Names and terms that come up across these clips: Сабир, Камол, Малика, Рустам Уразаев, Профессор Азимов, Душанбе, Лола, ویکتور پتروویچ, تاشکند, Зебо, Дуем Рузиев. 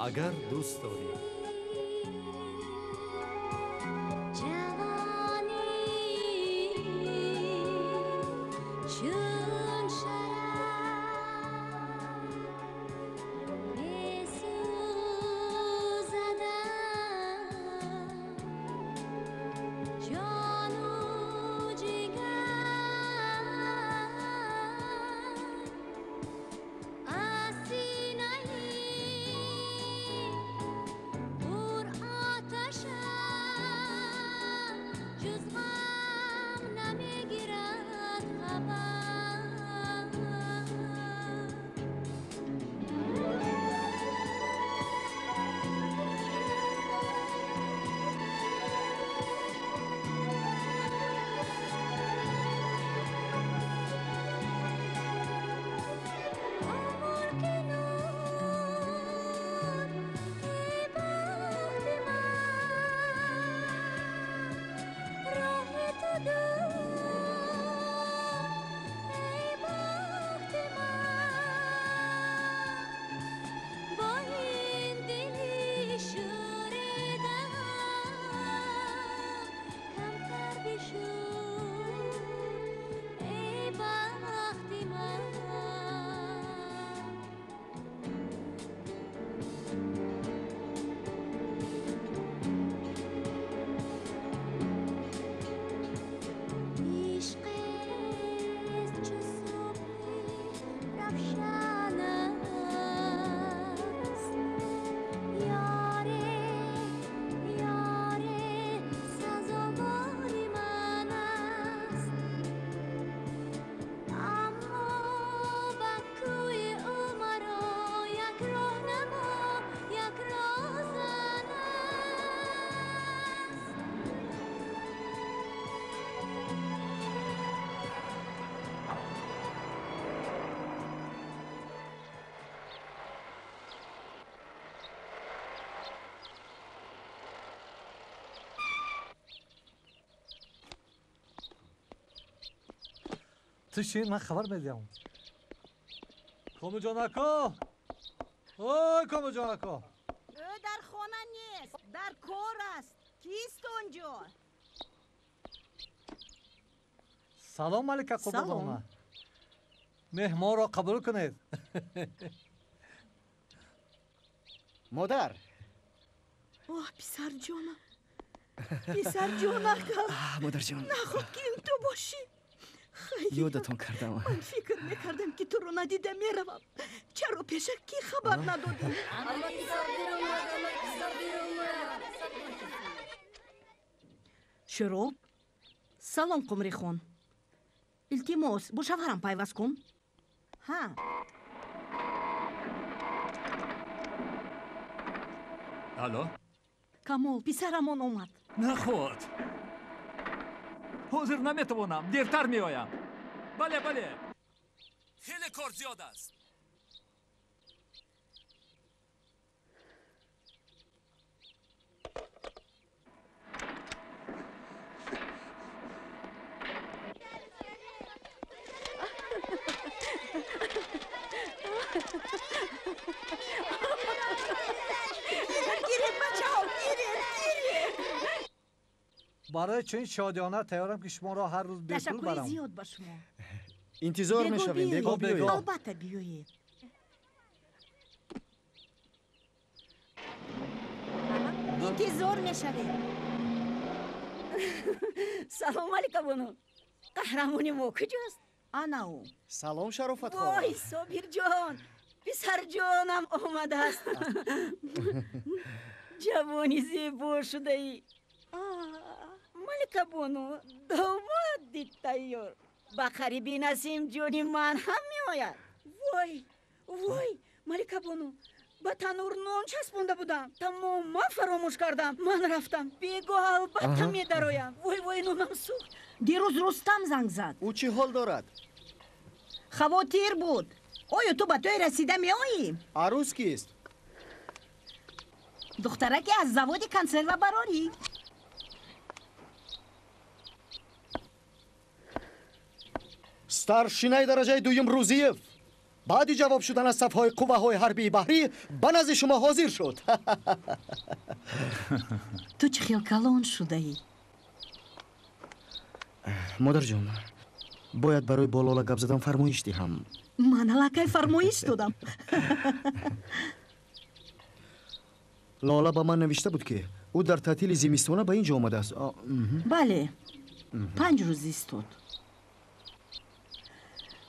اگر دوست داری. چی؟ من خبر بدیم کامو جانکا آی کامو جانکا او در خانه نیست در کار است کیست اونجا؟ سلام ملکه قبولانه مهمان را قبول کنید مادر اوه پسر جانم پسر جانکا مادر جان نخواه که این تو باشی ёдатон кардам ман фикр мекардам ки туро надида меравам чаро пешак кӣ хабар надодӣ шӯроб салом қумрихон илтимос бо шавҳарам пайваст кун ҳа алло камол писарамон омад наход ҳозир наметавонам дертар меоям бале бале хеле кор зиёд аст برای چنین شادیانه تیارم که شما را هر روز به پول برام. زیاد با شما. انتظار می‌شویم. بگو بگو. البته بیایید. انتظار می‌شویم. سلام علیکم بانو. قهرمانی ما کجاست؟ آنا او. سلام شرافت خانم. وای صابر جان. پسر جانم آمده است. جوانی زیبا شده ای. ملکه بانو دوبار دید تیار با قریبی نسیم جونی من هم میآید وای وای ملکه بانو با تنور نون چسبونده بودم تماما فراموش کردم من رفتم بگو البته میدرویم وای وای نونم سوخت دیروز رستم زنگ زد او چی حال دارد خواتیر بود آیا تو به توی رسیده میآیی عروس کیست دخترکی از زواد کنسرو براری Старшиной дорожай Дуем Рузиев بعد جواب شدن از صف‌های قوه‌های حربی بحری به نزد شما حاضر شد. تو چه خیال‌کلان شده ای؟ مادر جون، باید برای با لولا گپ زدن فرمایش دهم. من الکی فرمایش دادم. لولا به من نوشته بود که او در تعطیل زمستانه به اینجا آمده است. بله. 5 روز ایستاد.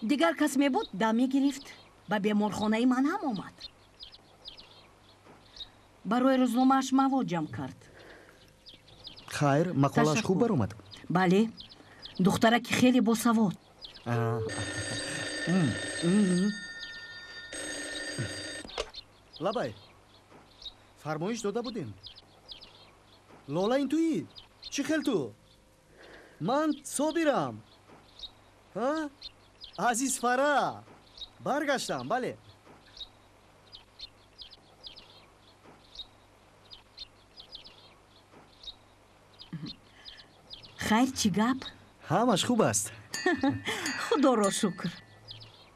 دیگر کس می بود دمی گرفت به بیمارخانه من هم آمد. برای روزنامه‌اش مواد جمع کرد. خیر، مقاله‌اش خوب برآمد. بله. دختره که خیلی باسواد. لبای فرمایش داده بودیم. لولا این تویی؟ چی خیل تو؟ من صابرم. ها؟ عزیز فرا برگشتم. بله. خیر، چی گپ؟ همش خوب است. خدا را شکر.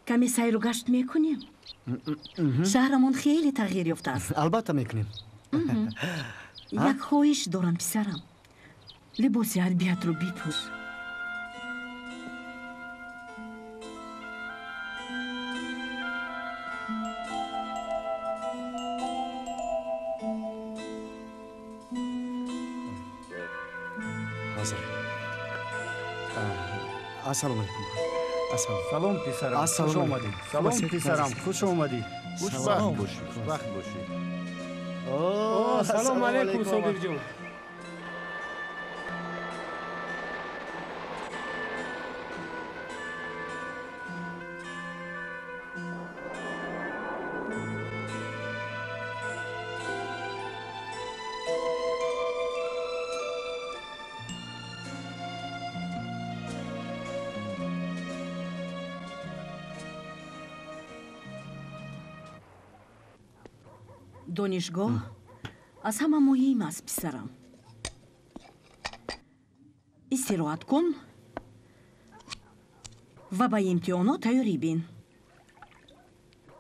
کمی سیر و گشت میکنیم. شهرمون خیلی تغییر یافته است. البته میکنیم. یک خواهش دارم پسرم. لباس عربیت رو بیپوش. Assalomu alaykum. Assalom pisaram. Xush omadi. Salom pisaram. Xush omadi. Xushvaqt bo'shing. Xushvaqt bo'shing. Assalomu alaykum Sabirjon. دانشگاه از همه مهم است پسرم. استراحت کن و به امتحانا تیاری بین.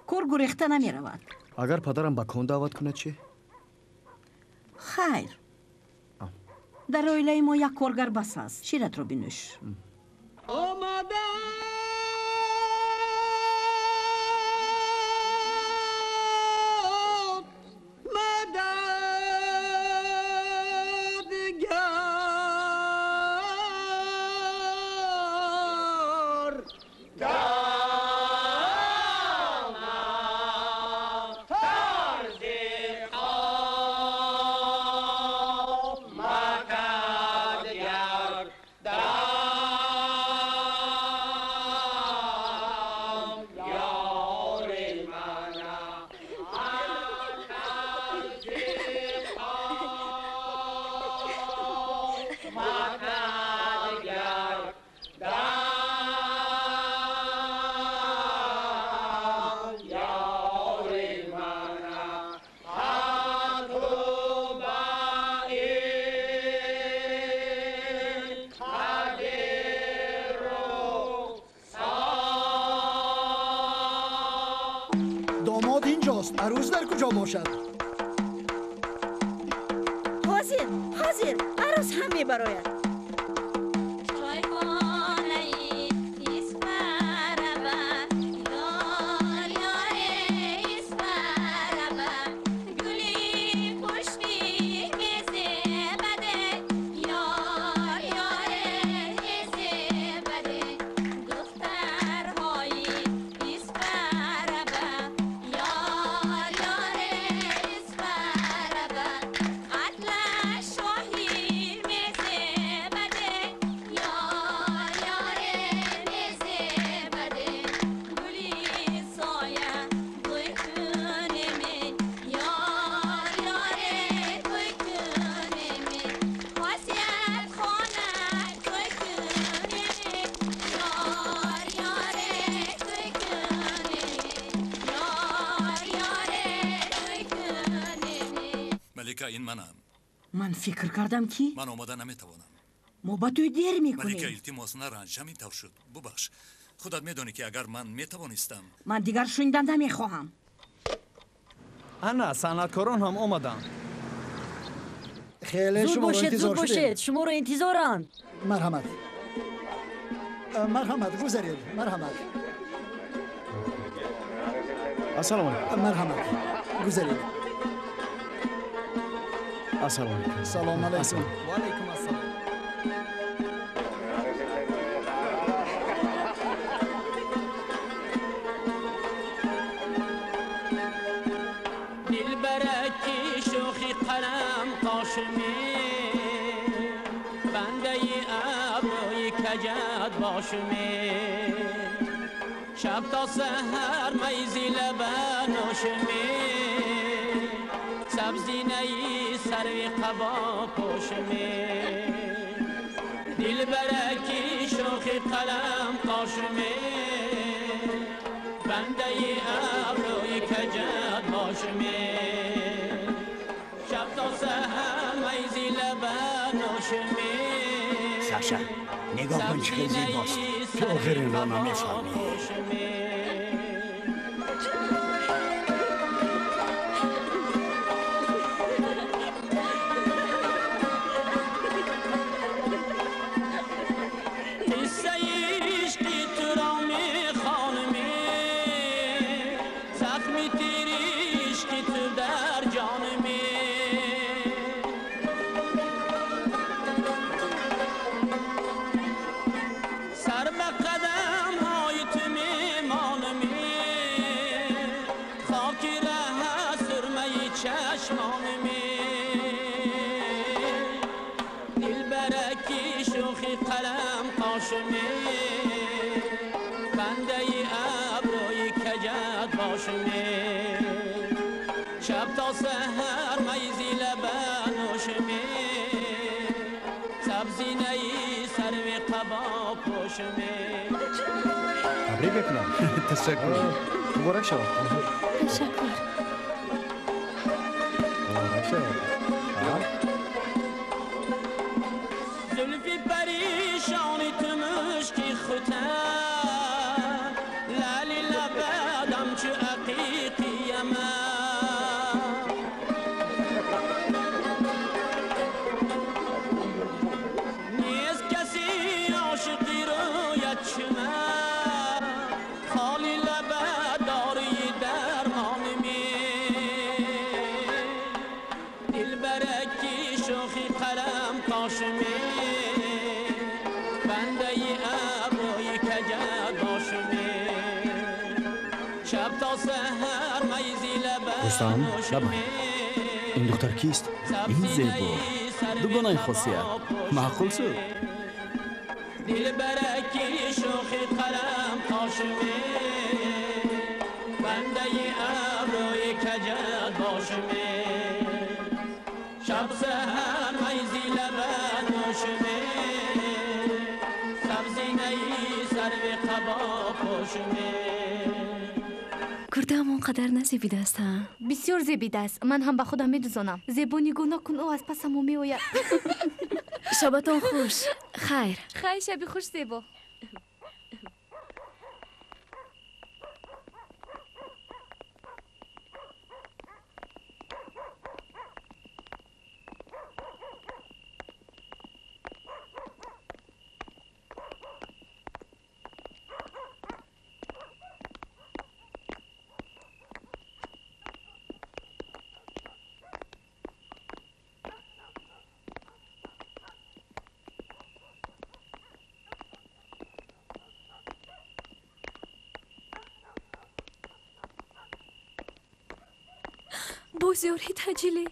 کار گریخته نمی رود. اگر پدرم به کون دعوت کند چه؟ خیر. در اویله ما یک کارگر بس است. شیرت رو بینوش. آمده! فکر کردم که من آماده نمیتوانم. ما با توی دیر میکنیم. ملکه التماس نرنج همین طور شد. ببخش. خودت میدونی که اگر من میتوانستم. من دیگر شنیدن نمیخواهم. انا صنعتکاران هم اومدن. خیلی شما رو انتظار شدیم. شما رو انتظارن. مرحمت. مرحمت گذارید. مرحمت. السلام علیکم. مرحمت. گذارید. السلام علیکم. سلام علیکم. و علیکم السلام. شب تا سحر میزی لبن نوشمی سبزی نی سروی قبا پوشمی دل برکی شوخی قلم قاشمی بنده ی ابروی کجد باشمی شب تا سحر میزی لبن نوشمی ساشا نگاه کن چه زیباست تو آخرین را نمیفهمی تبریک میکنم تشکر مبارک شما تشکر مبارک شما زلفی پریشانی تو مشکی خودم لالی لبادم چو عقیقیم دوستان لبان این دختر کیست؟ این زیبا دوگانه خاصیت معقول شد دل برکی شوخی قلم قاشمه بنده ابروی کجد باشمه شب سهر میزی لبن نوشمه سبزی نی سرو قبا پوشمه کردم اونقدر نزیبیده هستم بسیار زیبیده است من هم به خودم میدوزانم زیبا نگاه نکن او از پسمو میآید شبتان خوش خیر خیر شبی خوش زیبا بزرگی تجلی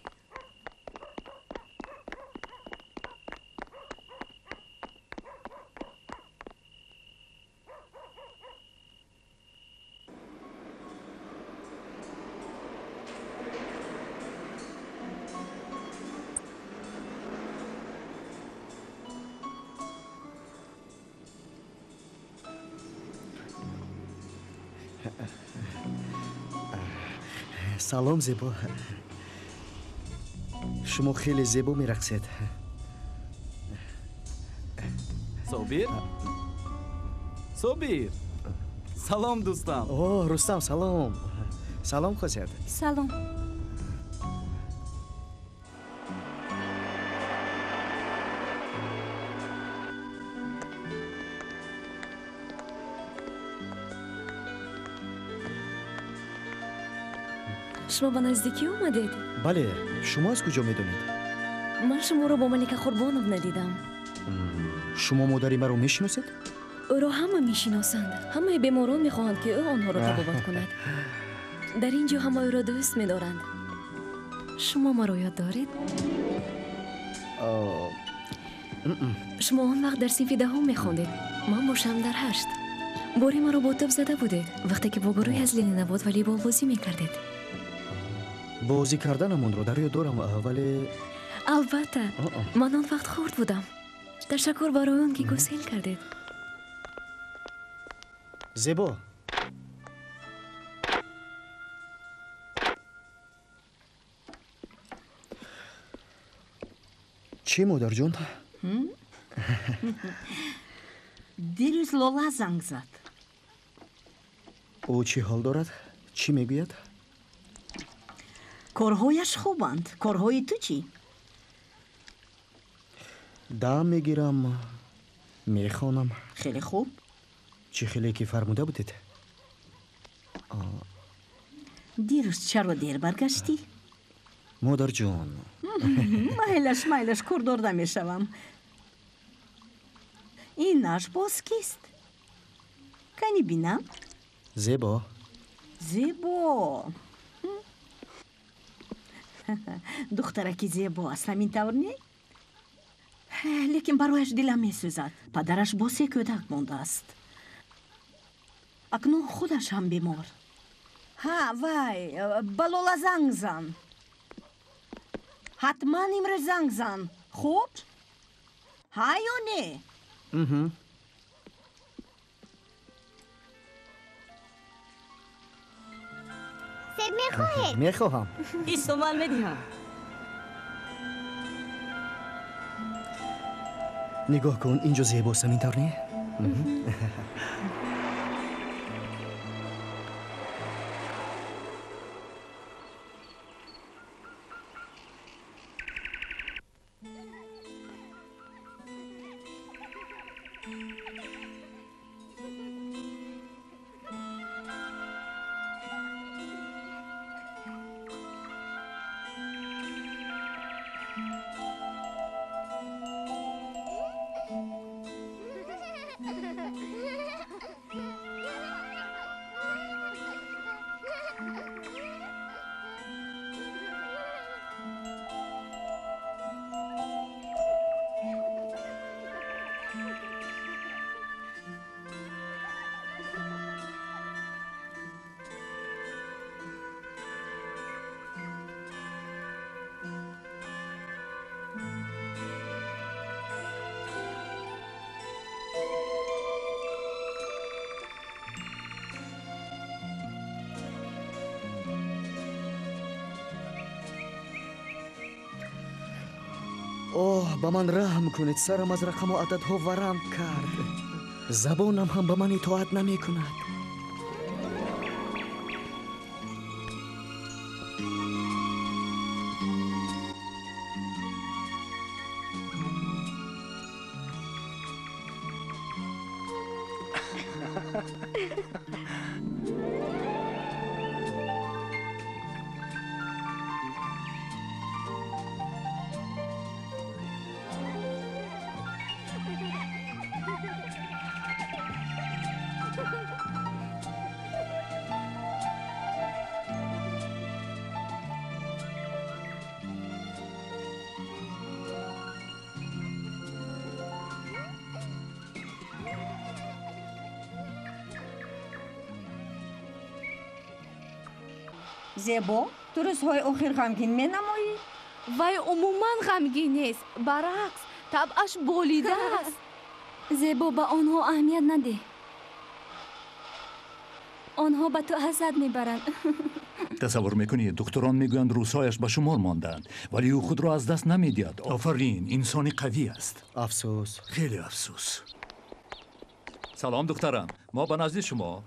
سلام زیبا شما خیلی زیبا میرقصید صابیر صابیر Салом, Дустам. О, Рустам, салом. Салом, хозяин. Салом. شما به نزدیکی اومدید؟ بله، شما از کجا میدونید؟ من شما رو با ملکه خوربانوف ندیدم. شما مادری مرا میشناسید؟ او رو همه میشناسند. همه بیماران میخواهند که او آنها را طبابت کند. در اینجا همه او را دوست میدارند. شما ما رو یاد دارید؟ شما آن وقت در صنف دهم میخواندید. من باشم در هشت. باری مرا با توپ زده بودید وقتی که با گروهی از لنین‌آباد والیبال بازی میکردید. بازی کردنمون رو در یاد دارم ولی البته من آن وقت خورد بودم. تشکر برای اون که گسیل کردید. زیبا چی مادر جون؟ دیروز لولا زنگ زد. او چی حال دارد؟ چی میگوید؟ کارهایش خوبند. کارهای تو چی؟ دم میگیرم میخوانم. خیلی خوب. چی خیلی که فرموده بودید؟ دیروز چرا دیر برگشتی؟ مادر جون مایلش کردار نمیشوم. این نش باز کیست؟ کنی بینم؟ زیبا. زیبا духтараки зебо аслан ин тавр не лекин барояш дилам месӯзад падараш бо се кӯдак мондааст акнун худаш ҳам бемор ҳа вай ба лола занг зан ҳатман имрӯз занг зан хуб ҳа ё не سر میخواهید؟ میخواهم. ایستومال میدیم. نگاه کن اینجا زیباستم اینطور نه؟ با من رحم کنید. سرم از رقم و عددها ورم کرد. زبانم هم به من اطاعت نمی کند. زیبا، تو روزهای آخر غمگین می نمایی؟ وای عموما غمگین نیست. برعکس، طبعش بولیده است. زیبا به آنها اهمیت نده. آنها به تو حسد می برند. تصور میکنی دکتران میگویند روزهایش به شمار ماندند ولی او خود را از دست نمیدهد. آفرین، انسانی قوی است. افسوس. خیلی افسوس. سلام دخترم، ما به نزد شما.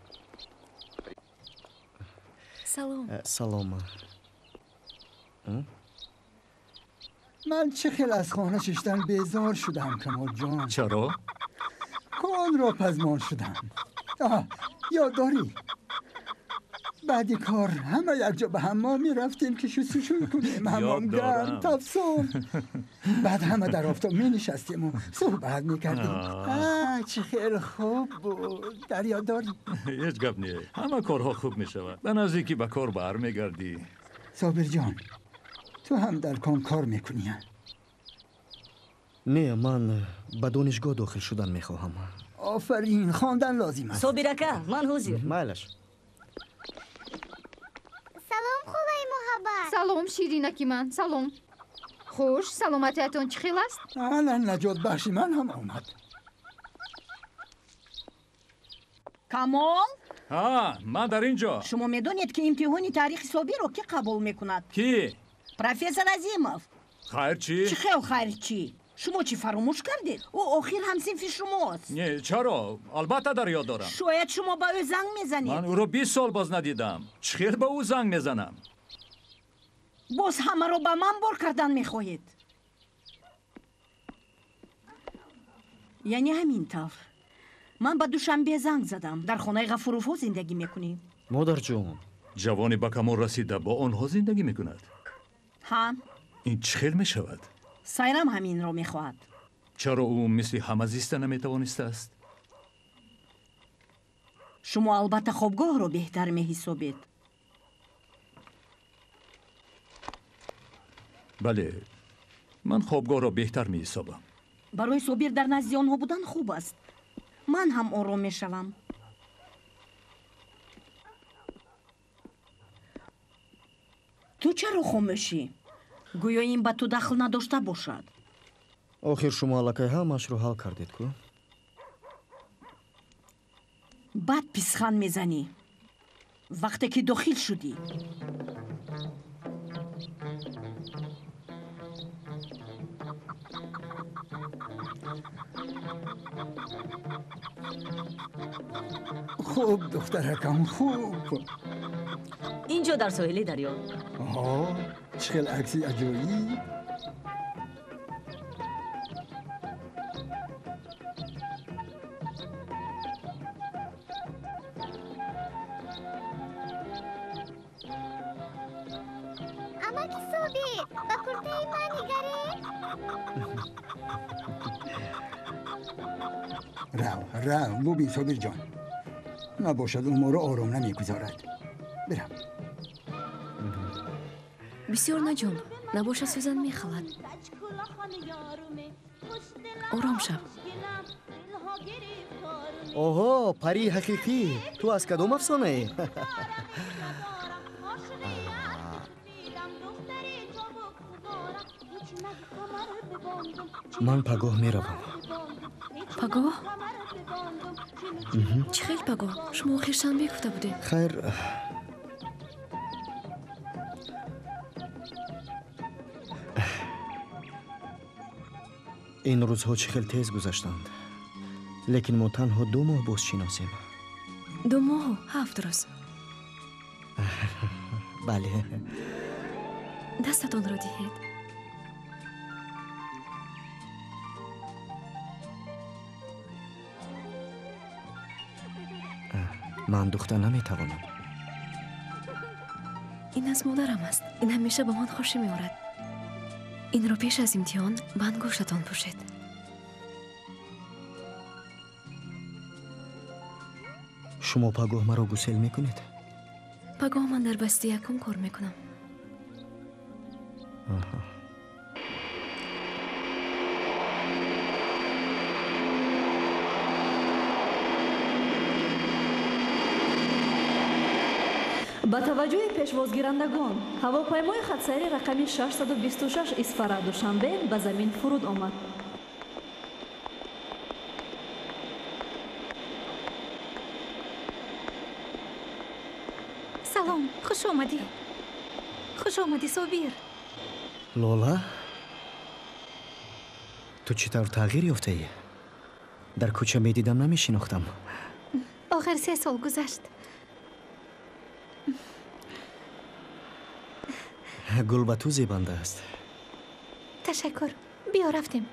Солома. من چه خیلی از خانه ششتن بیزار شدم کمال جان. چرا؟ کان را پزمان شدم. یاد داری؟ بعدی کار همه یک جا به حمام می رفتیم که شستشو شروع کنیم. حمام گرم تفسون. بعد همه در آفتاب می نشستیم و صحبت می کردیم. چه خیلی خوب بود. در یاد داری؟ هیچ گپ نیست. همه کارها خوب می شود. به نزدیکی به کار بر می گردی. صابر جان. تو هم در کام کار میکنی؟ نه، من به دانشگاه داخل شدن میخواهم. آفرین، خواندن لازم است. صابرکه، من حضور. مالش. سلام خولای محبت. سلام شیرینکی من، سلام. خوش، سلامتیتون چخیل است؟ الان نجات بخشی من هم آمد. کمال؟ ها، من در اینجا. شما میدونید که امتحانی تاریخ صابر رو کی قبول میکند؟ کی؟ Профессор Азимов. Хайрчи. Чихел хайрчи. Шумо чи фаромӯш кардед? Ӯ охир ҳамсинфи шумост. Не, чаро? Албатта дар ёд дорам. Шояд шумо ба ӯ занг мезанед. Ман ӯро 20 сол боз надидам. Чӣ хел ба ӯ занг мезанам? Боз ҳамаро ба ман бор кардан мехоҳед. Яъне ҳамин тавр. Ман ба Душанбе занг задам. Дар хонаи Ғафуровҳо зиндагӣ мекунем. Модарҷон. Ҷавони ба камол расида бо онҳо зиндагӣ мекунад. هم این چه خیل می شود؟ سایرام همین را می خواهد. چرا او مثل همه زیسته نمی توانسته است؟ شما البته خوابگاه را بهتر می حسابید. بله، من خوابگاه را بهتر می حسابم. برای صابر در نزد آنها بودن خوب است. من هم آرام می شوم. تو چرا خاموشی؟ گویا این به تو دخل نداشته باشد. آخر شما علاقه همش رو حل کردید کو؟ بعد پیسخان میزنی وقتی که داخل شدی. خوب دخترکم خوب. اینجا در ساحل دریا. آها، چه خیلی عکس عجیبی. اما کی صبی با کرته من نگری؟ راو ببین صبیر جان. نباشد امور آرام نمیگذارد. برم. بسیار نجوم، نباشه سوزن میخواد. آرام شو. اوه، پری حقیقی، تو از کدوم افسانه ای؟ من پگاه میروم. پگاه؟ چه خیلی پگاه؟ شما آخر شنبه گفته بودین. خیر. این روزها چه خیلی تیز گذشتند. لیکن ما تنها 2 ماه باز شناسیم. 2 ماه 7 روز. بله. دستتون را دهید. من دختر نمیتوانم. این از مادرم است. این همیشه با من خوشی میآورد. این رو پیش از امتحان بند گوشتان پوشید. شما پگاه مرا گسل میکنید؟ پگاه من در بسته یکم کار میکنم. آها. با توجه پیشوازگیرندگان، هواپیمای خطسیر رقمی 626 اسفاره دوشنبه به زمین فرود آمد. سلام، خوش آمدی. خوش آمدی صابیر. لولا، تو چطور تغییر یافته ای؟ در کوچه می دیدم نمی شناختم. آخر 3 سال گذشت. گل به تو زیبنده است. تشکر. بیا رفتیم.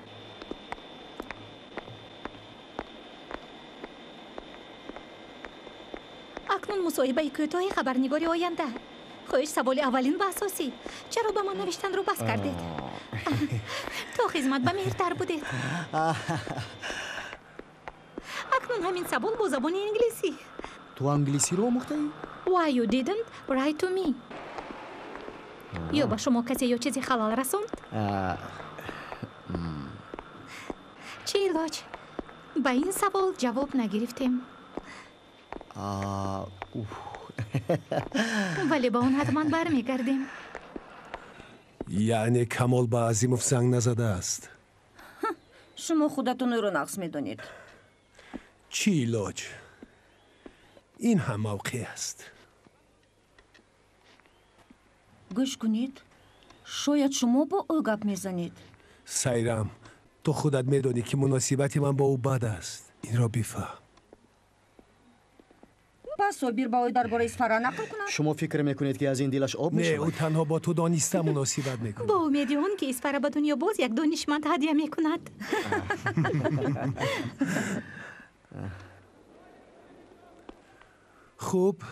اکنون مصاحبه کوتاه خبرنگاری آینده. خویش سوال اولین و اساسی. چرا به ما نوشتن رو بس کردید؟ تو خدمت به مهرتر بودید. اکنون همین سوال با زبان انگلیسی. تو انگلیسی رو آموخته ای؟ Why you didn't write to me? یا به شما کسی یا چیزی خلال رسوند؟ چی ایلاج؟ به این سوال جواب نگرفتیم. ولی با اون حتما برمیگردیم. یعنی کمال به عظیموف زنگ نزده است. شما خودتون رو نقص میدونید. چی ایلاج؟ این هم موقع است. گوش کنید. شاید شما با او گپ میزنید. سایرام، تو خودت میدونی که مناسبتی من با او بد است. این را بفهم. پس سابیر با او درباره اسفارا نقل کنم. شما فکر میکنید که از این دلش آب میشه؟ نه، او تنها با تو دانسته مناسبت میکنه. با امیدی اون که اسفارا به دنیا باز یک دانشمند هدیه میکند. خوب،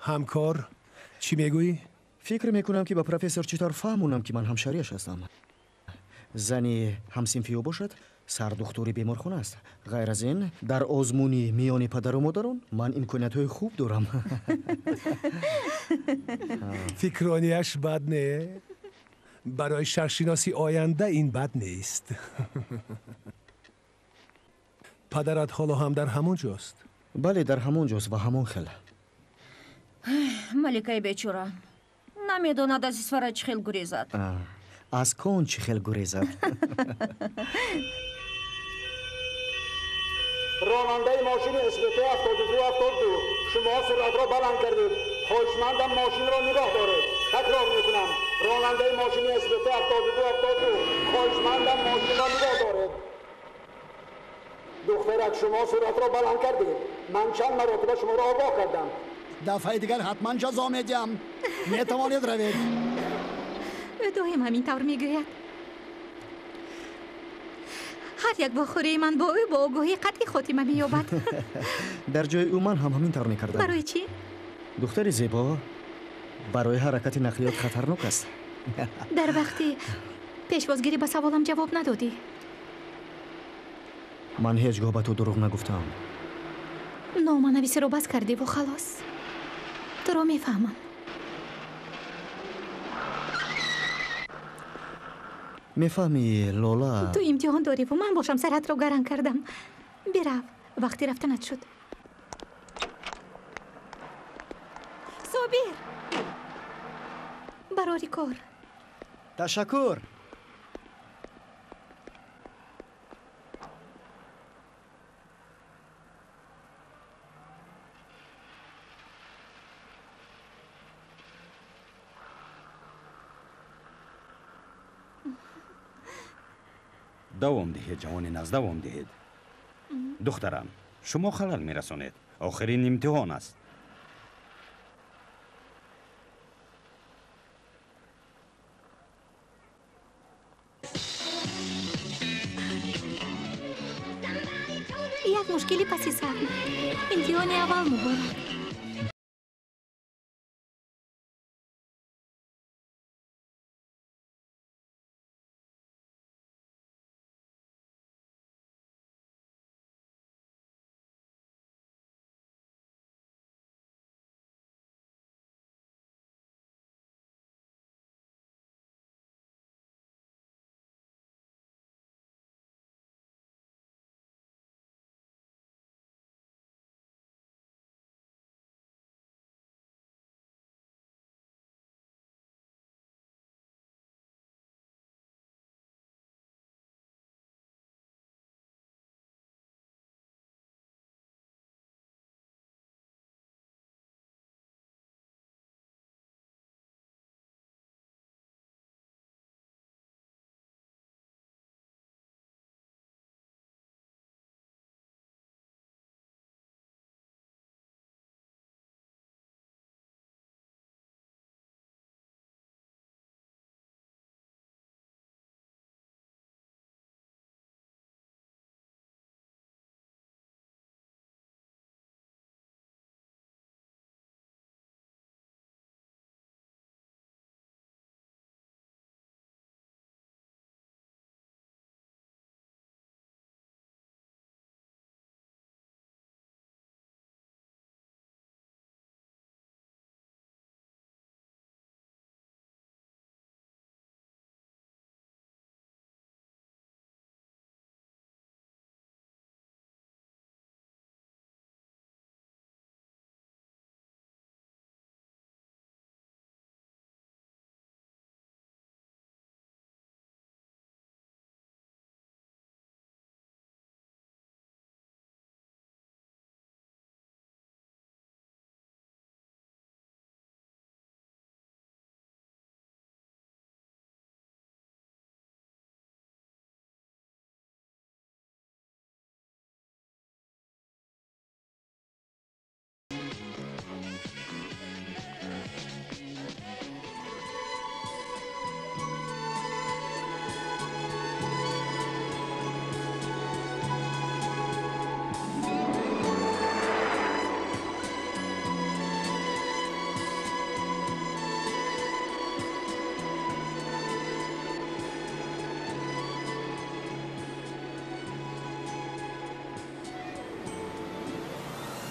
همکار، چی میگویی؟ فکر میکنم که با پروفسور چطور فهمونم که من همشریش هستم. زنی همسنفی باشد، سردختوری بیمارخونه است. غیر از این، در آزمونی میان پدر و مادران من امکانیت‌های خوب دارم. فکرانیش بد نه. برای شرشناسی آینده این بد نیست. پدرت حالا هم در همون جاست؟ بله، در همون جاست و همون خل. ملکه بیچاره. نمیدوند از اسفارا چی خیل گریزد. از کون چی خیل گریزد. راننده ماشین اسبته 72-72 شما سرعت را بلند کردید. خواهشمندم ماشین را نگاه دارید. تکرار میکنم. راننده ماشین اسبته 72-72 خواهشمندم ماشین را نگاه دارید. دخترک شما سرعت را بلند کردید. من چند مرتبه شما را آگاه کردم. دفعه دیگر حتما جزا میدیم. میتوانید روید. دویم همینطور میگوید. هر یک بخوری من با او با آگاهی قطعی خاتمه مییابد. در جای او من هم همینطور میکردم. برای چی؟ دختر زیبا برای حرکت نقلیات خطرناک است. در وقتی پیشوازگیری به سوالم جواب ندادی. من هیچگاه به تو دروغ نگفتم. نامنویسی رو بس کردی و خلاص. تو رو میفهمم. میفهمی لولا؟ تو امتحان داری و من باشم سرت رو گران کردم. برو، وقتی رفتنت شد. سابیر، برای کار. تشکر. دوام دهید جوان از دوام دهید. دخترم شما خلل میرسونید. آخرین امتحان است. یک مشکلی پسی سر. امتحان اول مبارک.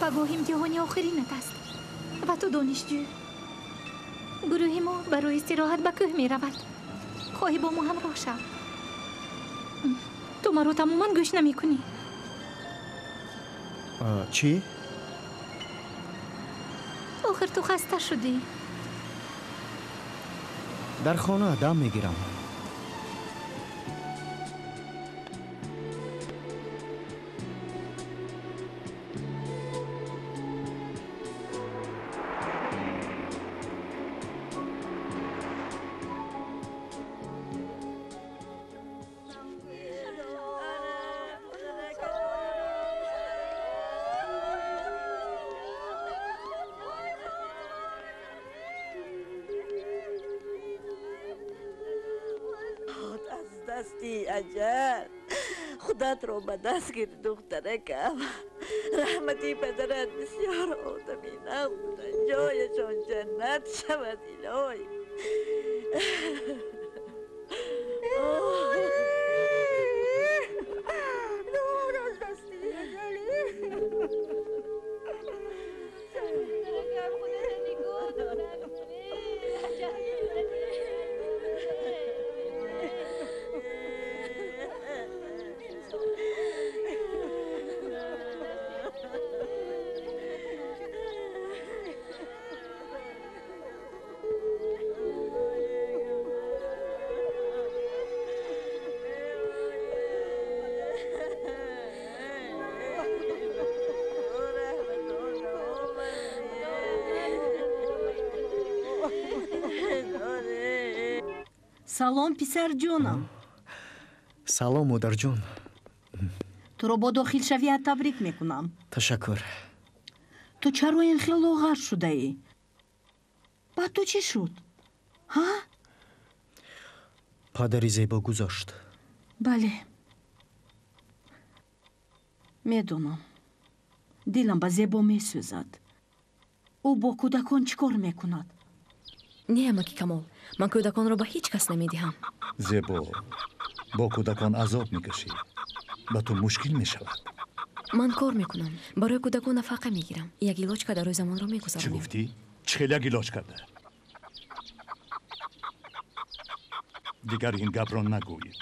و با امتحان آخرینت است و تو دانشجو. گروه ما برای استراحت به کوه می رود. خواهی با ما همراه شو. تو ما رو تماما گوش نمی کنی. چی؟ آخر تو خسته شدی. در خانه دم می گیرم. رو به دست گیری دختره کم رحمتی پدرت بسیار آدمی نبودن جایشان جنت شود الهی سلام پسر جانم سلام مادر جان تو رو با داخل شویت تبریک میکنم تشکر تو چرا این خیلی لاغر شده ای؟ بعد تو چی شد؟ ها؟ پدری زیبا گذاشت بله میدونم دلم با زیبا میسوزد او با کودکان چیکار میکند؟ نه امکی کمال من کودکان‌ро ба ҳеҷ кас намедиҳам. Зебо, бо кӯдакон азоб мекашӣ. Ба ту мушкил мешавад. Ман кор мекунам. Барои кӯдакон нафақа мегирам. Як илочка дарои замонро мегузаронем. Чӣ гуфтӣ? Чӣ хел як илоч карда? Дигар ин гапро нагӯй.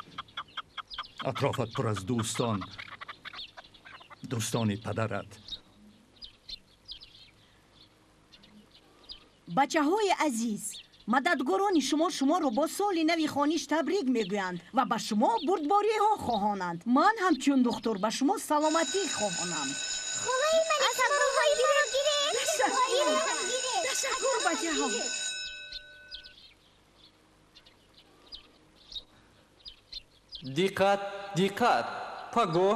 Атрофат пур аз дӯстон. Дӯстони падарат. Бачаҳои азиз мададгорони шуморо бо соли нави хониш табрик мегӯянд ва ба шумо бурдбориҳо хоҳонанд ман ҳамчун духтур ба шумо саломатӣ хоҳонам хонаи маликаҳои гирем ташаккур бачаҳо диққат паго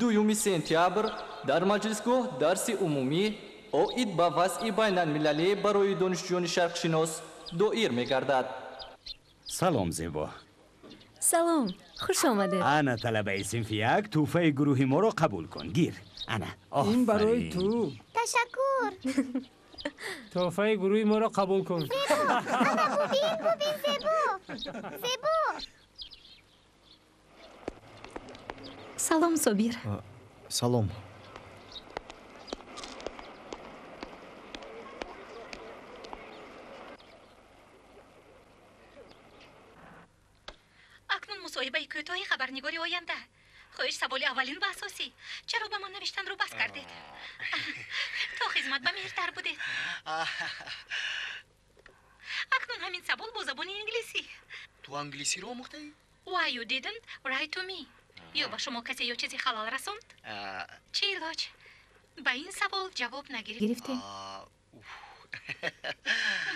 2 сентябр дар маҷлисгоҳ дарси умумӣ оид ба вазъи байналмилалӣ барои донишҷӯёни шарқшинос доир мегардад. Салом, Зебо. Салом, хуш омадед. Ана талабаи синфи 1 тӯҳфаи гурӯҳи моро қабул кун. Гир. Ана. Ин барои ту. Ташаккур. Тӯҳфаи гурӯҳи моро қабул кун. Зебо. Салом, Сабир. Салом. مصاحبه کوتاه خبرنگاری آینده خواهش سوال اولین و اساسی چرا به ما نوشتن رو بس کردید تو خدمت به مهرتر بودید اکنون همین سوال با زبان انگلیسی تو انگلیسی رو آموخته ای Why you didn't write to me یا به شما کسی یا چیزی خلال رسوند چی علاج به این سوال جواب نگرفتیم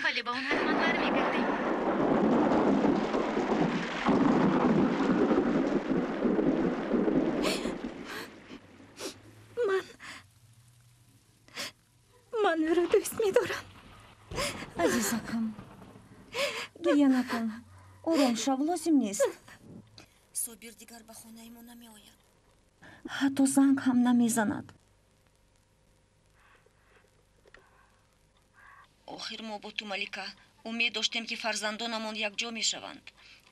ولی با اون حتما برمیگردیم من او را دوست می‌دارم. عزیزکم. گیانکم. او را امشب لازم نیست. سابیر دیگر به خانه ما نمی‌آید. حتی زنگ هم نمی‌زند. آخر ما با تو مالیکا امید داشتیم که فرزندانمان یکجا می‌شوند.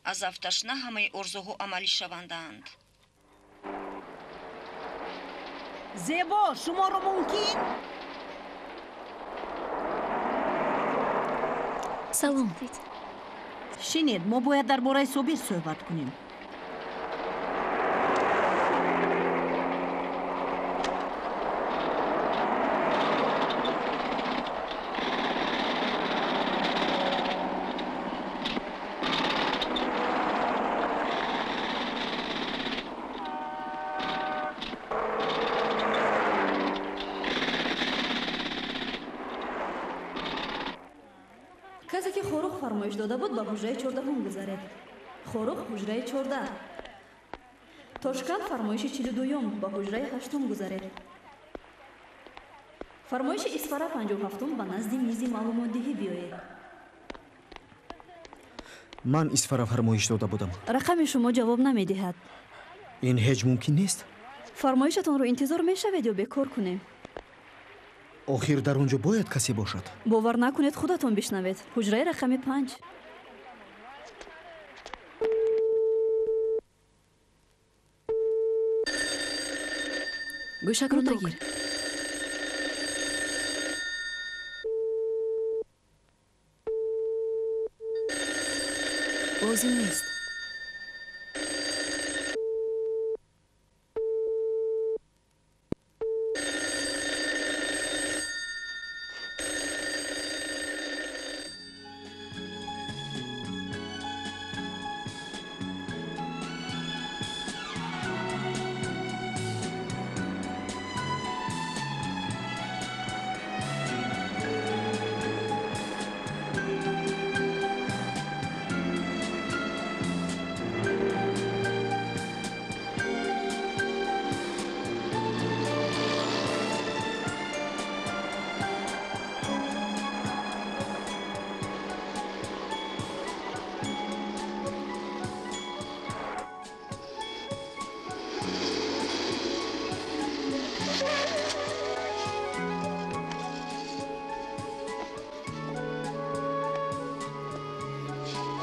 از افتش نه همه آرزوها عملی شوندند. Зебо, шумору мумкин? Салом. Шинед, мы боя дарборай собир сövbat куним. داده بود با حجره 14 هم گذارید. خورخ حجره 14. تاشکند فرمایش 42 با حجره 8 هم گذارید. فرمایش اسفاره 57 هم به نزد میزی معلومات دهی بیایید. من اسفاره فرمایش داده بودم. رقم شما جواب نمیدهد. این هیچ ممکن نیست. فرمایشتان رو انتظار میشوید یا بیکار کنیم. آخیر در اونجا باید کسی باشد. باور نکنید خودتون بشنوید. حجره رقم 5. گوشک رو بگیر. بازی نیست.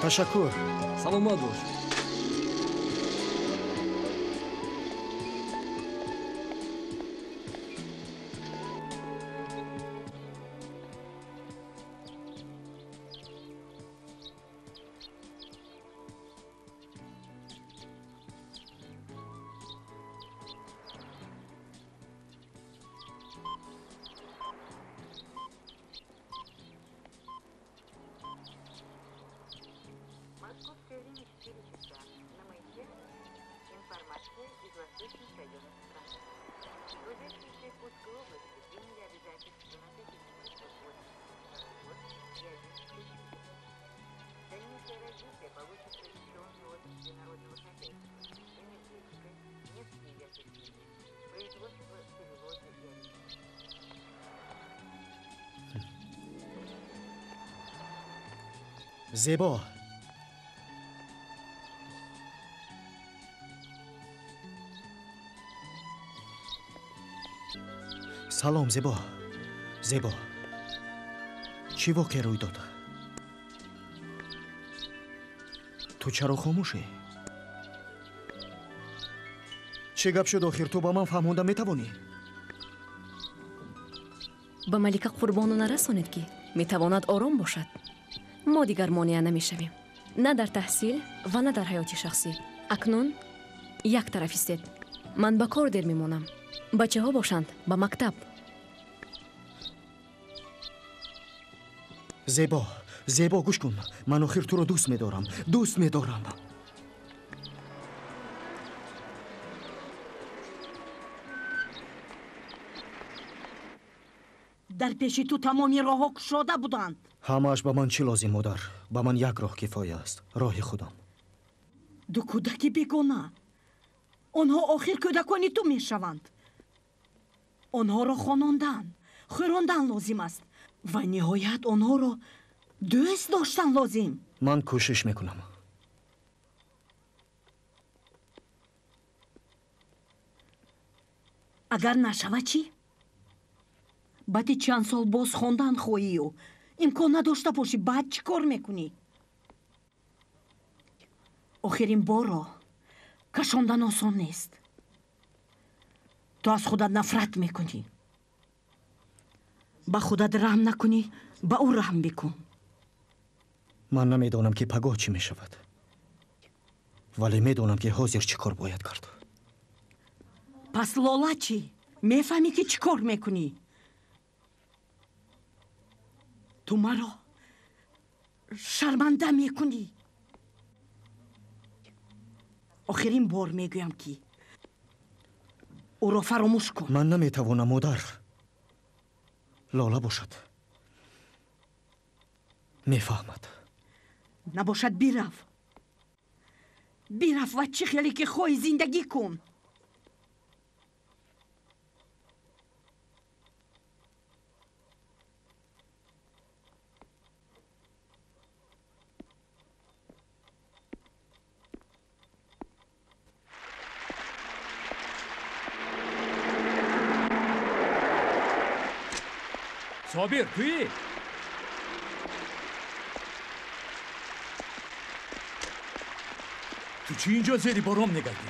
Ташаккур. Саломат бош. Зебо. Салом, Зебо. Зебо. Чего керуй дод? Ту чаро хомӯшӣ? Чӣ гап шуд охир ту ба ман фаҳмонда метавонӣ? Ба Малика қурбону нарасонед ки метавонад ором бошад. ما دیگر مانع نمیشویم. نه در تحصیل و نه در حیات شخصی. اکنون یک طرف استید. من با کار در میمونم. بچه ها باشند با مکتب. زیبا، زیبا گوش کن. من آخر تو رو دوست میدارم. دوست میدارم. در پیشی تو تمامی راه ها کشاده بودند. همش با من چی لازم مادر؟ با من یک راه کفایه است. راه خودم. دو کودکی بیگونه. آنها آخر کودکانی تو می شوند. آنها را خواندن. خوراندن لازم است. و نهایت آنها را دوست داشتن لازم. من کوشش میکنم. اگر نشود چی؟ بعدی چند سال باز خواندن خواهی و имкон надошта бошӣ, баъд чӣ кор мекунӣ? Охирин борро кашондан осон нест. تو از خودت نفرت میکنی. با خودت رحم نکنی، با او رحم بکن. من نمیدونم که پگاه چی میشود، ولی میدونم که حاضر چی کار باید کرد. پس لولا چی؟ میفهمی که چی کار میکنی؟ تو مرا شرمنده میکنی. آخرین بار میگویم که او را فراموش کن. من نمیتوانم مادر. لولا باشد میفهمد، نباشد بیرف. بیرف و چی خیلی که خوی زندگی کن. Сабир, ты? Ты чьи инжа зери барам негади?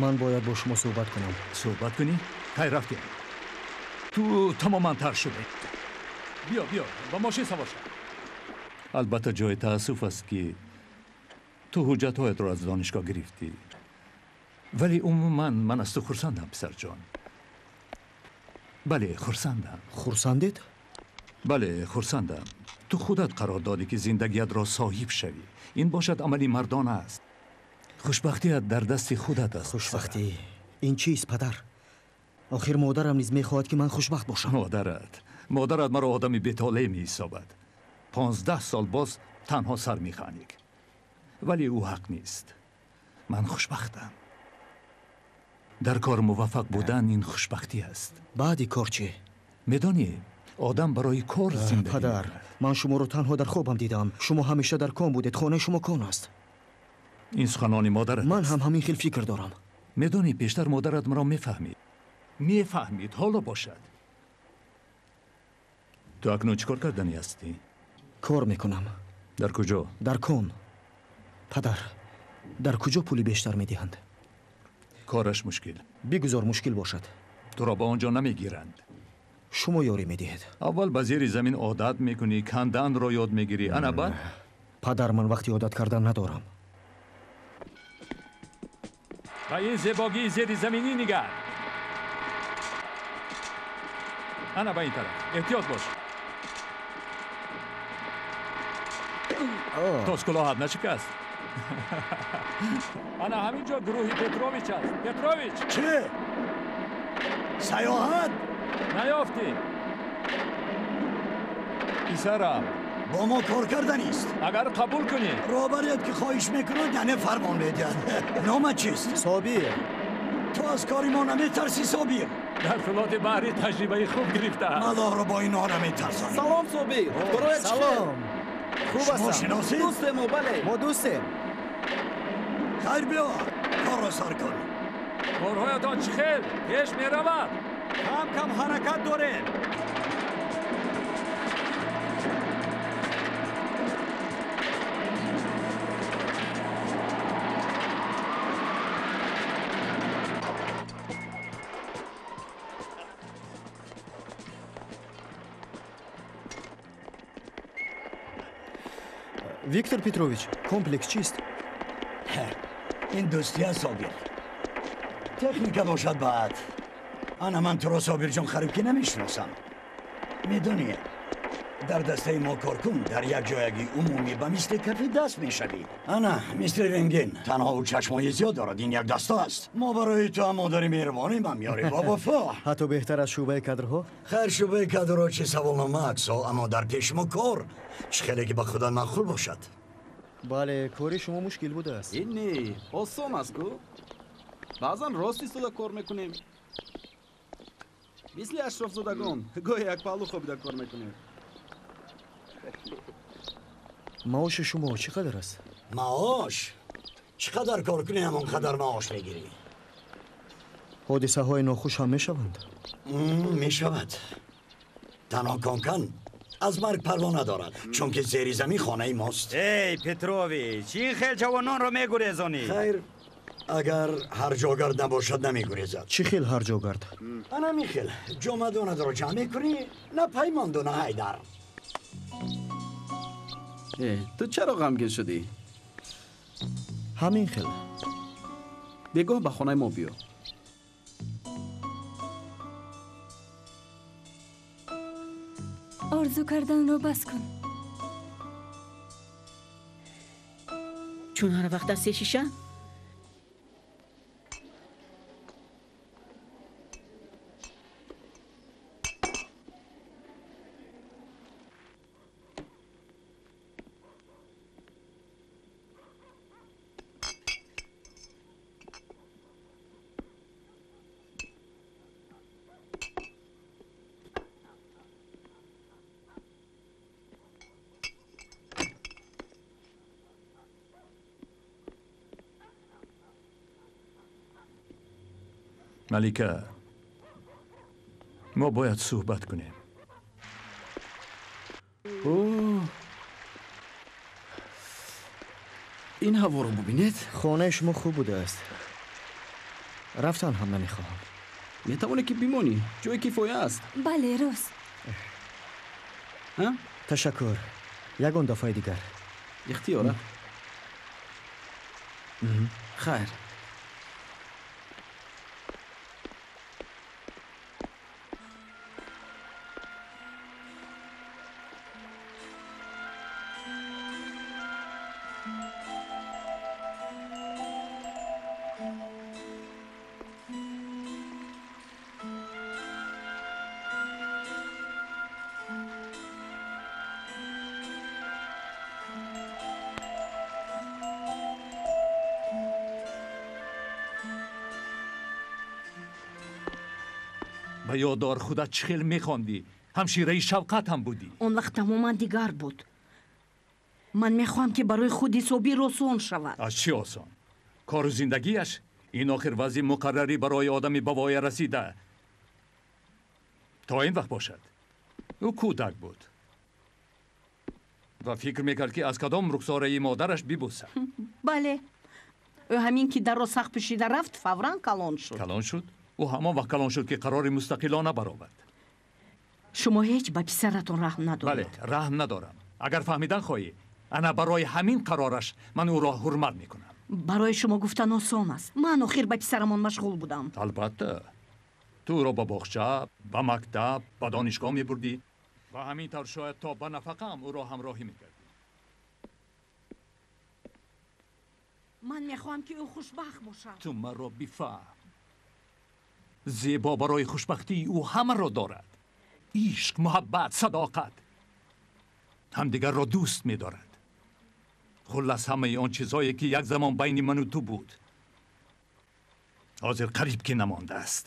Ман бояд бо шумо сӯҳбат кунам. Сӯҳбат кунӣ? Тай рафтӣ. Ту тамоман тарк шудӣ. Биё, биё, ба мошин савор шав. Албатта ҷои таассуф аст ки ту ҳуҷҷатҳоятро аз донишгоҳ гирифтӣ. Вале умуман ман аз ту хурсандам, писарҷон. Бале, хурсандам. Хурсандед? бале хурсандам. Ту худат қарор додӣ ки зиндагиятро соҳиб шавӣ. Ин бошад амали мардона аст. хушбахтият дар дасти худат аст. хушбахтӣ? Ин чист, падар? охир модарам низ мехоҳад ки ман хушбахт бошам. модарат маро одами бетоле меҳисобад. 15 сол боз танҳо сар механик. вале ӯ ҳақ нест. ман хушбахтам. дар кор муваффақ будан ин хушбахтӣ аст. баъди кор чӣ? медонӣ, آدم برای کار زندگی. پدر، من شما رو تنها در خوابم دیدم. شما همیشه در کام بودید. خانه شما کان است. این سخنان مادرت. من هم همین خیل فکر دارم. میدونی پیشتر مادرت مرا میفهمید. حالا باشد. تو اکنون چیکار کردنی هستی؟ کار میکنم. در کجا؟ در کام. پدر، در کجا پولی بیشتر میدهند؟ کارش مشکل. بگذار مشکل باشد. تو را به آنجا نمیگیرند. شما یاری میدهید. اول به زیر زمین عادت میکنی، کندن را یاد میگیری. انا بعد؟ پدر، من وقتی عادت کردن ندارم. به این زیبایی زیر زمینی نگرد. انا به این طرف. احتیاط باش. تاسکلاهات نشکست. انا همینجا گروهی پتروویچ است. پتروویچ. چه؟ سیاحت؟ نیافتی. پسرم با ما کار کردن است. اگر قبول کنی رابریت که خواهش میکنند یعنی فرمان میدهند. نامت چیست؟ سابیر. تو از کاری ما نمیترسی سابیر؟ در فلات بحری تجربه خوب گرفته است. مدار رو با اینا نمیترسم. سلام سابیر. سلام. خوب هستم. شما شناسی؟ دوستم و بله ما دوستم. خیر، بیا کار را سر کن. کارهایتان چه خیر؟ پیش میرود. کم حرکت داره. ویکتور پتروویچ، کمپلکس چیست؟ این دوستی ها سابیر. تکنیکا باشد بعد. انا من تو را سابیر جان خریب که نمیشناسم. میدونی در دسته ما کار کن در یک جایگی عمومی به مثل کفی دست میشوی. انا مثل رنگین تنها و چشمای زیاد دارد. این یک دسته است. ما برای تو هم مادر مهربانیم هم یاری بابا فا. حتی بهتر از شعبه کدرها. خیر، شعبه کدرها چه سوالنامه اکسا، اما در پیش ما کار چه خیلی که به خدا معقول باشد. بله کاری شما مشکل بوده است. این نه آسان است کو بعضا راستی سودا کار میکنیم. مثل اشرافزادگان گویا یک پالو خوابیده کار میکنیم. معاش شما چقدر است؟ معاش؟ چقدر کار کنی همانقدر معاش میگیری. حادثه های ناخوش هم میشوند؟ میشود. تنها کانکن از مرگ پروا ندارد چون که زیر زمین خانه ماست. ای پتروویچ، این خیل جوانان را میگریزانی. خیر агар ҳарҷогард набошад намегурезад. Чӣ хел ҳарҷогард? Анами хел. Ҷомадонатро ҷамъ мекунӣ, на паймондо на ҳайдар. Ту чаро ғамгин шудӣ? ҳамин хел. бегоҳ ба хонаи мо биё. орзу карданро бас кун. чун ҳар вақт аз се шиша? Малика, мо бояд суҳбат кунем. ин ҳаворо бубинед? хонаи шумо хуб будааст. рафтан ҳам намехоҳам. метавоне ки бимонӣ, ҷои кифоя аст. бале, рост. ташаккур. ягон дафъаи дигар. ихтиёра. хайр. ба ёд ор худат чӣ хел мехондӣ? ҳамшираи шавқатам будӣ. он вақт тамоман дигар буд. ман мехоҳам ки барои худи Сабир осон шавад. аз чӣ осон? кору зиндагиаш? ин охир вазъи муқаррарӣ барои одами ба воя расида то ин вақт бошад. ӯ кӯдак буд ва фикр мекард ки аз кадом рухсораи модараш бибусад. бале, ӯ ҳамин ки дарро сахт пӯшида рафт, фавран калон шуд. ӯ ҳамон вақт калон шуд ки қарори мустақилона баровард. шумо ҳеҷ ба писаратон раҳм надоред? бале, раҳм надорам. агар фаҳмидан хоҳӣ, ана барои ҳамин қарораш ман ӯро ҳурмат мекунам. барои шумо гуфтан осон аст. ман охир ба писарамон машғул будам. албатта. ту ӯро ба боғча, ба мактаб, ба донишгоҳ мебурдӣ ва ҳамин тавр шояд то ба нафақаам ӯро ҳамроҳӣ мекардӣ. ман мехоҳам ки ӯ хушбахт бошад. ту маро бифаҳм. зебо барои хушбахтии ӯ ҳамаро дорад. ишқ, муҳаббат, садоқат. ҳамдигарро дӯст медорад. хуллас ҳамаи он чизое ки як замон байни ману ту буд ҳозир қариб ки намондааст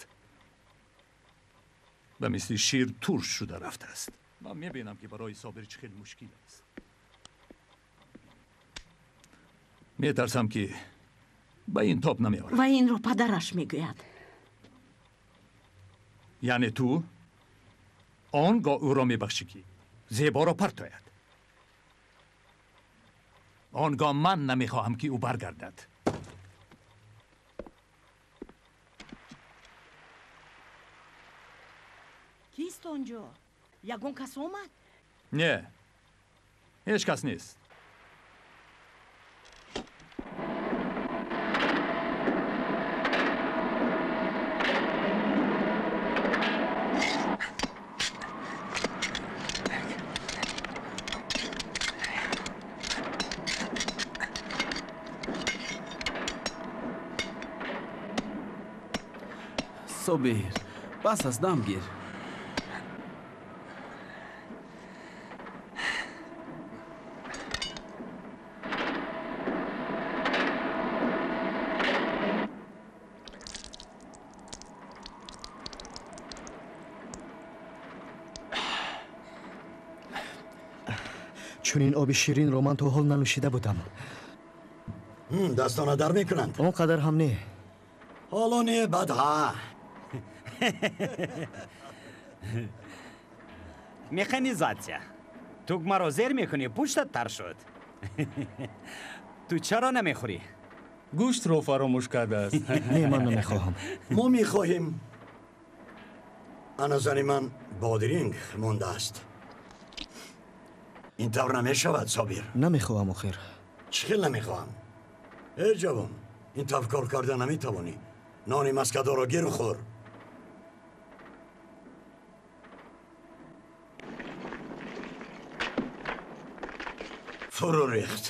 ва мисли шир турш шуда рафтааст. ман мебинам ки барои Сабир чӣ хел мушкил аст. метарсам ки ба ин тоб намеорад. ва инро падараш мегӯяд. яъне ту он гоҳ ӯро мебахшӣ ки зеборо партояд. он гоҳ ман намехоҳам ки ӯ баргардад. кист он ҷо? ягон кас омад? не, ҳеҷ кас нест. Сабир, бас аз дам гир. чунин оби ширинро ман то ҳол нанӯшида будам. дастона дар мекунанд. он қадар ҳам не. ҳоло не, баъд ҳа. механизатсия. тугмаро зер мекунӣ, пуштат тар шуд. ту чаро намехӯрӣ? гӯштро фаромӯш кардааст. Не, ман намехоҳам. Мо мехоҳем. Ана зани ман бодринг мондааст. ин тавр намешавад, Сабир. Намехоҳам охир. Чӣ хел намехоҳам? Э ҷавон, ин тавр кор карда наметавонӣ. Нони маскадорро гиру хӯр. фурӯ рехт.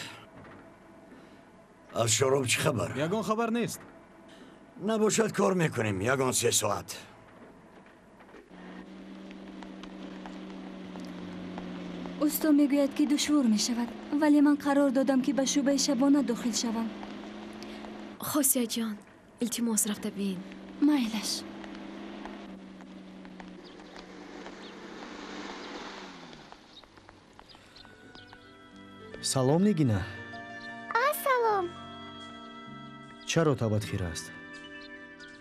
از شراب چه خبر؟ یگان خبر نیست. نباشد کار میکنیم. یگان 3 ساعت. اوستا میگوید که دشوار میشود ولی من قرار دادم که به شعبه شبانه داخل شوم. خوسیا جان، التماس رفته بین. مایلش. سلام نگینا. چرا تابت خیره است؟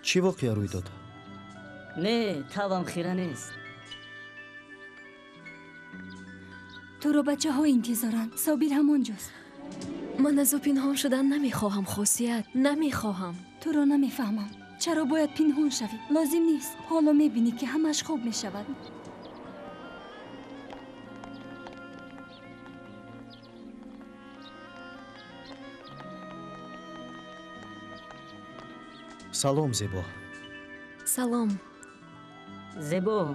چی واقعه روی داد؟ نه، تابم خیره نیست. تو رو بچه ها انتظارن، سابیر همون جز. من از او پنهان شدن نمیخواهم خاصیت، نمیخواهم. تو رو نمیفهمم، چرا باید پنهان شوی؟ لازم نیست، حالا میبینی که همش خوب میشود. سلام زبو. سلام. زبو،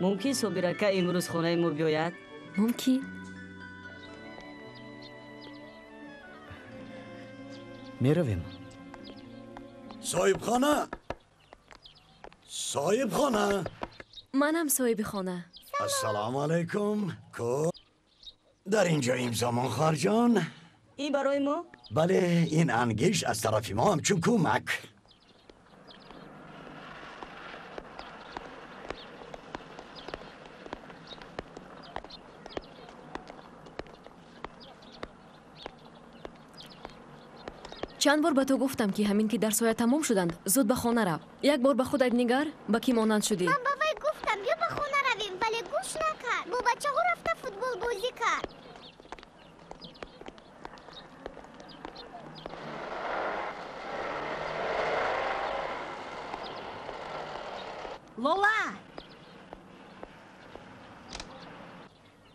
ممکن سابیراکا امروز خونه ما بیاید؟ ممکن. میرویم. صاحب خانه. صاحب خانه. منم صاحب خانه. السلام علیکم. کو. در اینجا امضا منخار جان. این برای ما؟ بله، این انگیش از طرف ما همچون کمک. چند بار به تو گفتم که همین که درس‌های تمام شدند زود به خانه رو. یک بار به خودت نگار، به کی مانند شدی؟ من به وی گفتم بیا به خانه رویم ولی گوش نکرد. با بچه‌ها رفته فوتبال بازی کرد. لولا.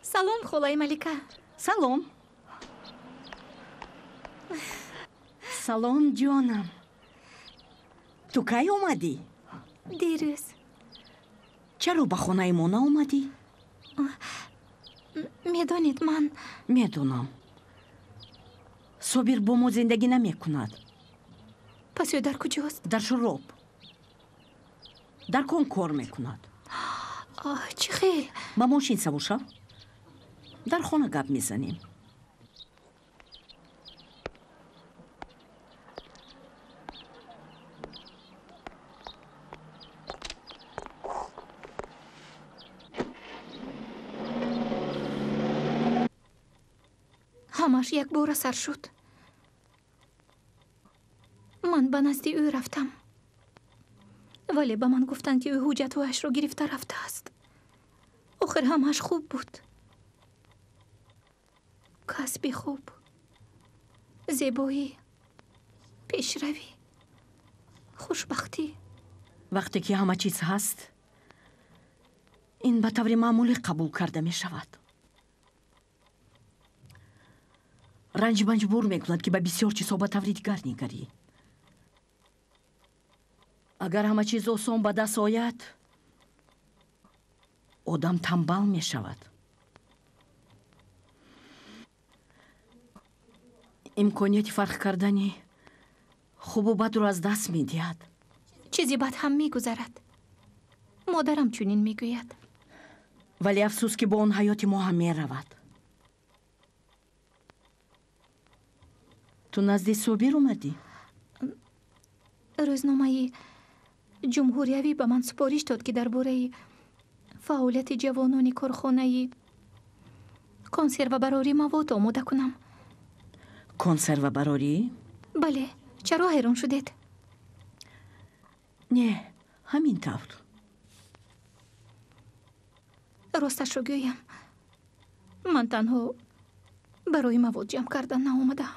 سلام خالای ملیکا. سلام. سلام جانم. تو کی اومدی؟ دیروز. چرا به خونه مونا اومدی؟ میدونید من. میدونم. صابیر با ما زندگی نمیکند. پس او در کجاست؟ در شراب. در کون کار میکند. چه خیل. با ماشین سوشا. در خونه گپ میزنیم. همش یک بار سر شد. من به نزد او رفتم. ولی به من گفتند که او حجت و اش رو گرفته رفته است. آخر همش خوب بود. کسب خوب. زیبایی. پیشروی. خوشبختی. وقتی که همه چیز هست این به طور معمولی قبول کرده می شود. رنج مجبور میکنند که به بسیار چیزها به طور دیگر نگری. اگر همه چیز آسان به دست آید آدم تنبل می شود. امکانیت فرق کردن خوب و بد رو از دست می دهد. چیزی بد هم می گذرد. مادرم چنین می گوید. ولی افسوس که با اون حیات ما هم می رود. تو نزد سابیر اومدی؟ روزنامه جمهوریوی به من سپارش داد که درباره فعالیت جوانان کارخانه کنسرو براری مواد آماده کنم. کنسرو براری؟ بله. چرا حیران شدید؟ نه، همین طور. راستش رو گویم من تنها برای مواد جمع کردن ناومدم.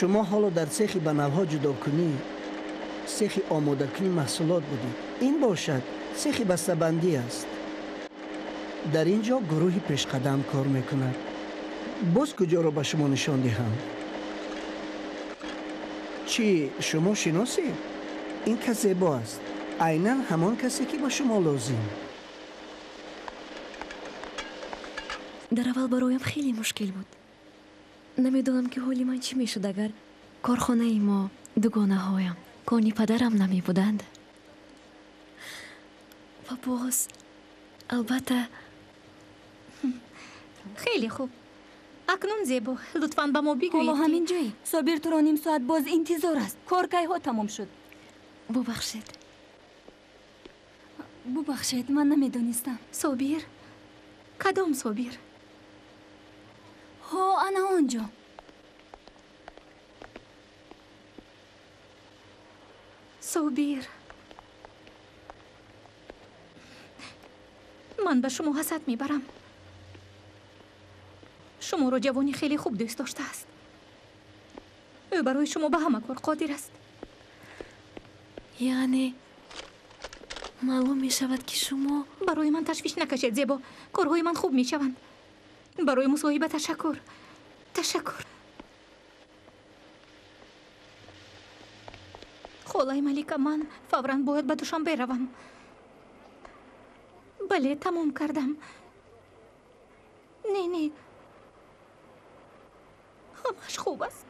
شما حالا در سخی بناوها جدا کنی سخی آماده کنی محصولات بودید. این باشد سخی بسته‌بندی است. در اینجا گروهی پیشقدم کار میکند. باز کجا را به شما نشان دهم؟ چی شما شناسی؟ این کس زیبا است. عیناً همان کسی که به شما لازم. дар аввал бароям хеле мушкил буд. Намедонам ки ҳоли ман чӣ мешуд агар корхонаи мо дугонаҳоям кони падарам намебуданд. Ва боз албатта хеле хуб. Акнун Зебо, лутфан ба мо бигӯед. Ҳоло ҳамин ҷои. Сабир туро ним соат боз интизор аст. Коркайҳо тамом шуд. Бубахшед. Бубахшед, ман намедонистам. Сабир? Кадом Сабир? ҳо, ана онҷо. Сабир. Ман ба шумо ҳасад мебарам. Шуморо ҷавони хеле хуб дӯст доштааст. Ӯ барои шумо ба ҳама кор қодир аст. Яъне маълум мешавад ки шумо барои ман ташвиш накашед Зебо. Корҳои ман хуб мешаванд. барои мусоҳиба ташаккур. Ташаккур. Холай Малика, ман фавран бояд ба Душанбе равам. Бале, тамом кардам. Не. ҳамаш хуб аст.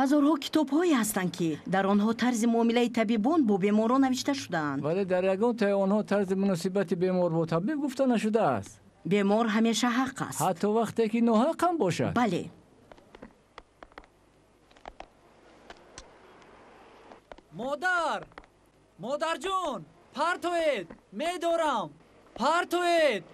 ҳазорҳо китобҳое ҳастанд, ки дар онҳо тарзи муомилаи табибон бо беморро навишта шудаанд. Вале дар ягонтае онҳо тарзи муносибати бемор бо табиб гуфта нашудааст. Бемор ҳамеша ҳақ аст. Ҳатто вақте ки ноҳақ ҳам бошад. Бале. مادر مادر جون پرتوید میدارم پرتوید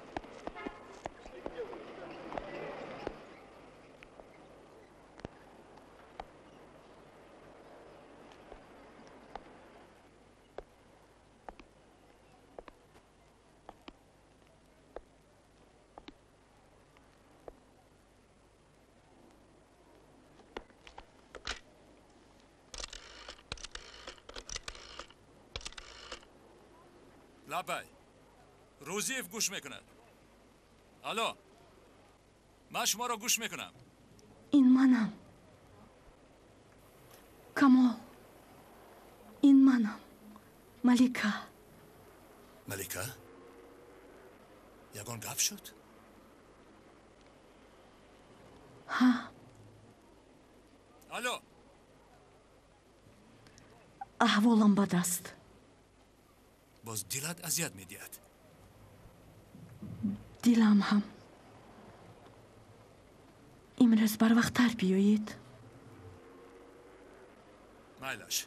لبای روزیف گوش میکند. الو من شما را گوش میکنم. این منم کامل. این منم ملیکا. ملیکا یگان گپ شد. ها الو احوالم بد است. باز دلت اذیت می‌دهد. دلم هم. امروز بر وقت تر بیایید. مایلاش.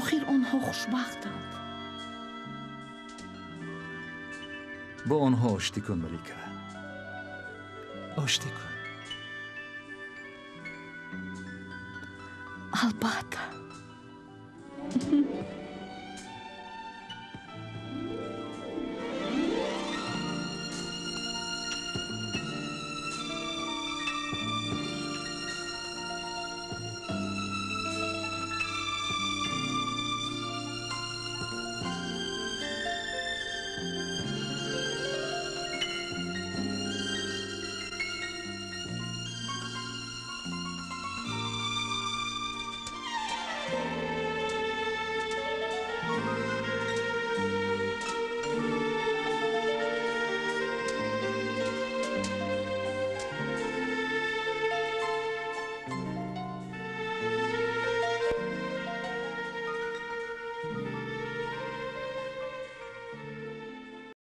آخر آنها خوشبختند. با آنها آشتی کن ملیکا. آشتی کن. البته.